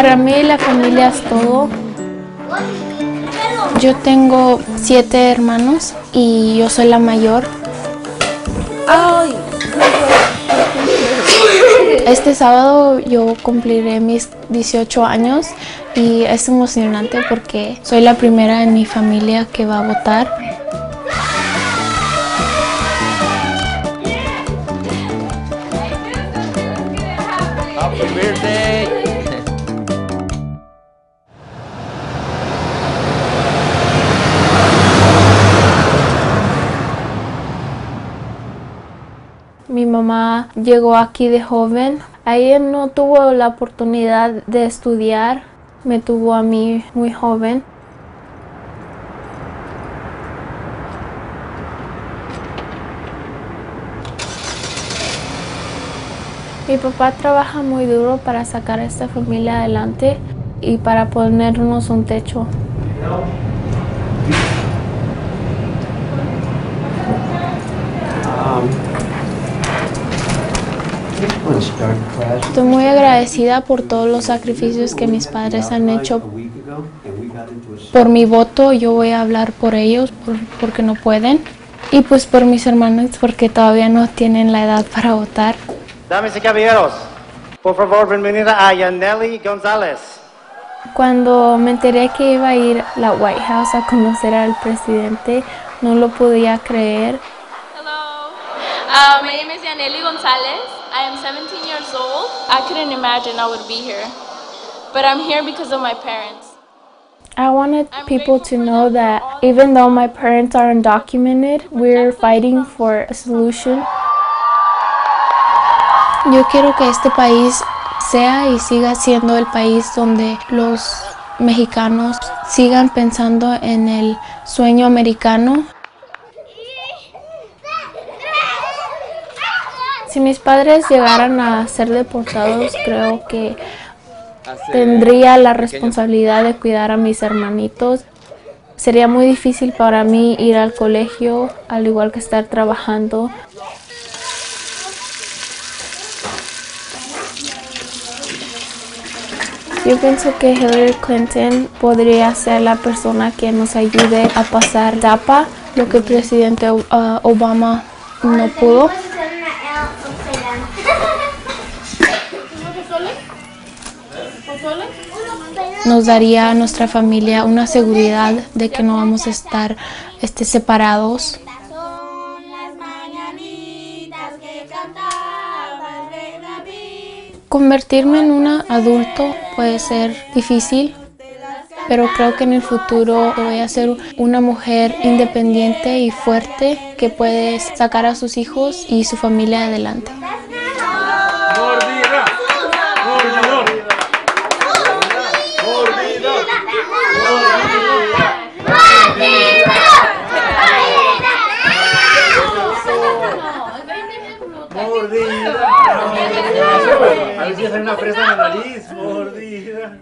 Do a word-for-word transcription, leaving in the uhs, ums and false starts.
Para mí la familia es todo. Yo tengo siete hermanos y yo soy la mayor. Ay. Este sábado yo cumpliré mis dieciocho años y es emocionante porque soy la primera en mi familia que va a votar. Happy birthday. Mi mamá llegó aquí de joven. Ella no tuvo la oportunidad de estudiar. Me tuvo a mí muy joven. Mi papá trabaja muy duro para sacar a esta familia adelante y para ponernos un techo. Estoy muy agradecida por todos los sacrificios que mis padres han hecho. Por mi voto yo voy a hablar por ellos porque no pueden. Y pues por mis hermanos porque todavía no tienen la edad para votar. Damas y caballeros, por favor, bienvenida a Yanely González. Cuando me enteré que iba a ir a la White House a conocer al presidente, no lo podía creer. Uh, my name is Yanely González. I am seventeen years old. I couldn't imagine I would be here, but I'm here because of my parents. I wanted people to know that even though my parents are undocumented, we're fighting for a solution. Yo quiero que este país sea y siga siendo el país donde los mexicanos sigan pensando en el sueño americano. Si mis padres llegaran a ser deportados, creo que tendría la responsabilidad de cuidar a mis hermanitos. Sería muy difícil para mí ir al colegio, al igual que estar trabajando. Yo pienso que Hillary Clinton podría ser la persona que nos ayude a pasar DACA, lo que el presidente uh, Obama no pudo. Nos daría a nuestra familia una seguridad de que no vamos a estar este, separados. Convertirme en un adulto puede ser difícil, pero creo que en el futuro voy a ser una mujer independiente y fuerte que puede sacar a sus hijos y su familia adelante. Mordida. A ver si hacen una presa en la nariz. Mordida.